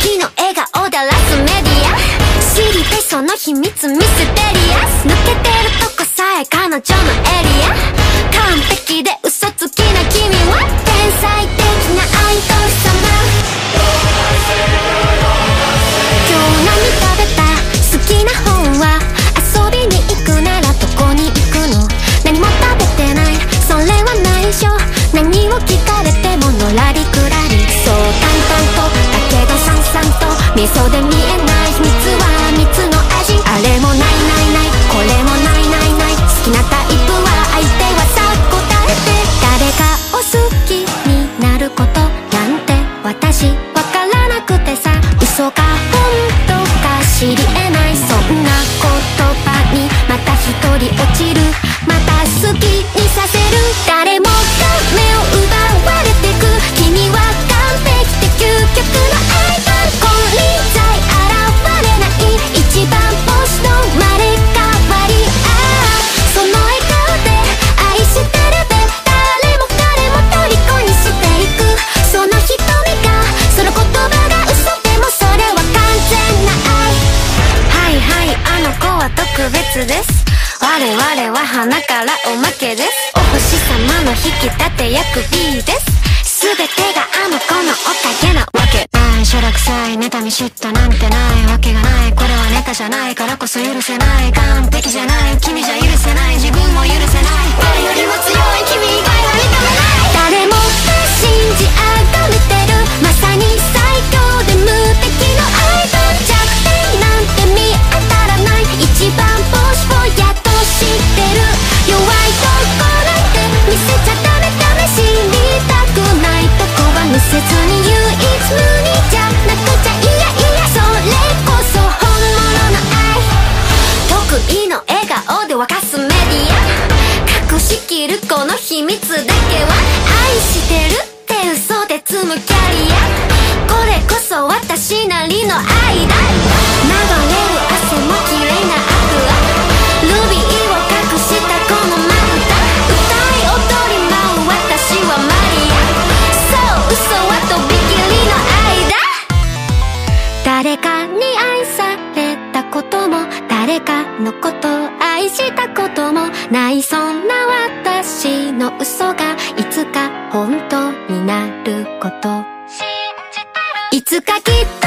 敵の笑顔だらすメディア知りたいその秘密ミステリアス抜けてるとこさえ彼女のエリア完璧で嘘つきな君は天才的なアイドル様。今日何食べた？好きな本は遊びに行くならどこに行くの？何も食べてないそれは内緒。何を聞かれてものらりくらりそう淡々とだけどさんさんと味噌で見えない秘密は蜜の味。あれもないないないこれもないないない好きなタイプは相手はさ答えて誰かを好きになることなんて私わからなくてさ嘘か本当か知りえない。そんな言葉にまた一人落ちるまた好きにさせる誰もが目を奪われてく君は完璧で究極のアイドル金輪際現れない一番星の生まれ変わりああその笑顔で愛してるで誰も彼も虜にしていくその瞳がその言葉が嘘でもそれは完全な愛。はいはいあの子は特別です我々は花からおまけですお星様の引き立て役 B です全てがあの子のおかげなわけないしょらくさい妬み嫉妬なんてないわけがないこれはネタじゃないからこそ許せない完璧じゃない君じゃ許せない自分も許せない我よりも強い君以外は認めない誰もが信じあがめてるまさに最強で無敵のアイドル弱点なんて見当たらない一番星をやっと知ってる弱いとこなんて見せちゃダメダメ知りたくないとこは見せずに唯一無二じゃなくちゃいやいやそれこそ本物の愛。得意の笑顔で沸かすメディア隠しきるこの秘密だけは愛してるって嘘で積むキャリアこれこそ私なりの愛だ流れる汗も綺麗なアクアルビーを隠したこのまぶた歌い踊り舞う私はマリアそう嘘はとびきりの愛だ誰かに愛されたことも誰かのことを愛したこともないそんな私の嘘がいつか本当になること信じてるいつかきっと